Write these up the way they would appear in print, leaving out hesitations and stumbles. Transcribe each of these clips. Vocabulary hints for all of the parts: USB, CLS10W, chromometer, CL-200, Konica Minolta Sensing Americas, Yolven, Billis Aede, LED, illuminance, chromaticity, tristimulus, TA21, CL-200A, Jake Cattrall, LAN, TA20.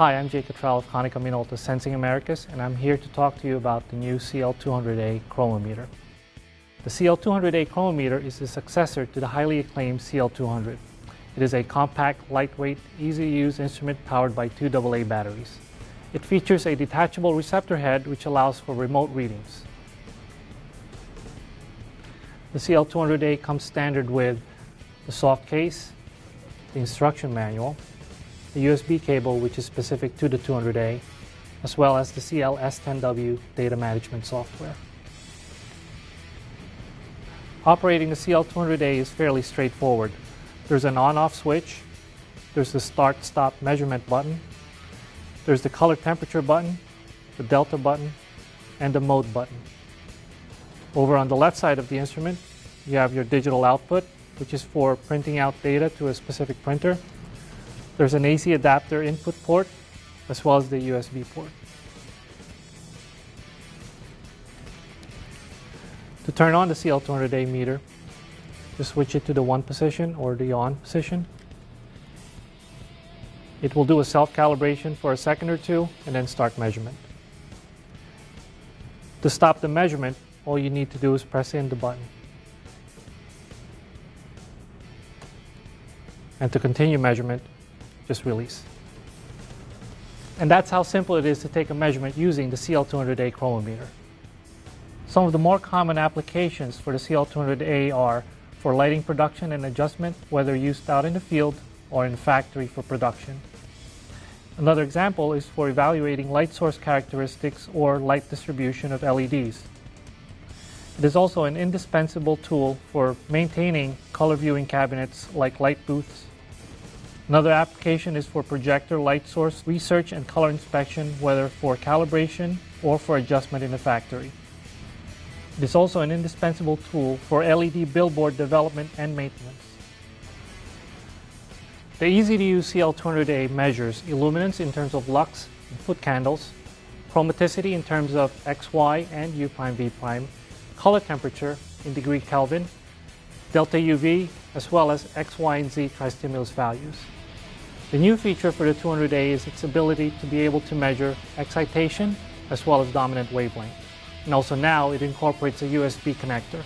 Hi, I'm Jake Cattrall of Konica Minolta Sensing Americas, and I'm here to talk to you about the new CL-200A chromometer. The CL-200A chromometer is the successor to the highly acclaimed CL-200. It is a compact, lightweight, easy-to-use instrument powered by two AA batteries. It features a detachable receptor head which allows for remote readings. The CL-200A comes standard with the soft case, the instruction manual, the USB cable, which is specific to the 200A, as well as the CLS10W data management software. Operating the CL-200A is fairly straightforward. There's an on-off switch, there's the start-stop measurement button, there's the color temperature button, the delta button, and the mode button. Over on the left side of the instrument, you have your digital output, which is for printing out data to a specific printer. There's an AC adapter input port, as well as the USB port. To turn on the CL-200A meter, just switch it to the one position or the on position. It will do a self-calibration for a second or two, and then start measurement. To stop the measurement, all you need to do is press in the button. And to continue measurement, just release. And that's how simple it is to take a measurement using the CL-200A chromometer. Some of the more common applications for the CL-200A are for lighting production and adjustment, whether used out in the field or in the factory for production. Another example is for evaluating light source characteristics or light distribution of LEDs. It is also an indispensable tool for maintaining color viewing cabinets like light booths. Another application is for projector light source research and color inspection, whether for calibration or for adjustment in the factory. It is also an indispensable tool for LED billboard development and maintenance. The easy-to-use CL-200A measures illuminance in terms of lux and foot candles, chromaticity in terms of XY and U'/V', color temperature in degree Kelvin, delta UV, as well as X, Y, and Z tristimulus values. The new feature for the 200A is its ability to be able to measure excitation as well as dominant wavelength. And also now it incorporates a USB connector.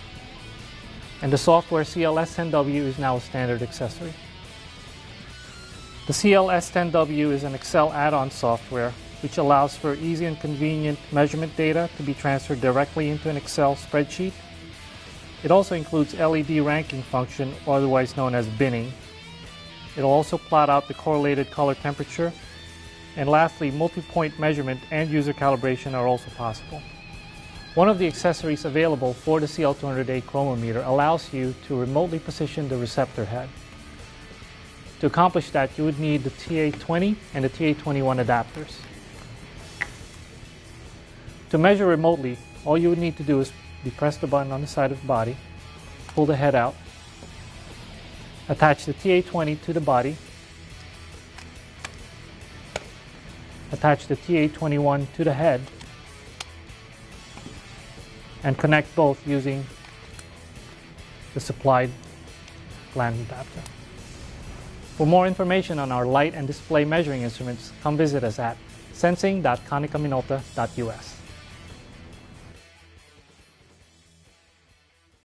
And the software CLS10W is now a standard accessory. The CLS10W is an Excel add-on software which allows for easy and convenient measurement data to be transferred directly into an Excel spreadsheet. It also includes LED ranking function, otherwise known as binning. It'll also plot out the correlated color temperature. And lastly, multi-point measurement and user calibration are also possible. One of the accessories available for the CL-200A chromometer allows you to remotely position the receptor head. To accomplish that, you would need the TA20 and the TA21 adapters. To measure remotely, all you would need to do is press the button on the side of the body, pull the head out, attach the TA20 to the body, attach the TA21 to the head, and connect both using the supplied LAN adapter. For more information on our light and display measuring instruments, come visit us at sensing.conicaminolta.us.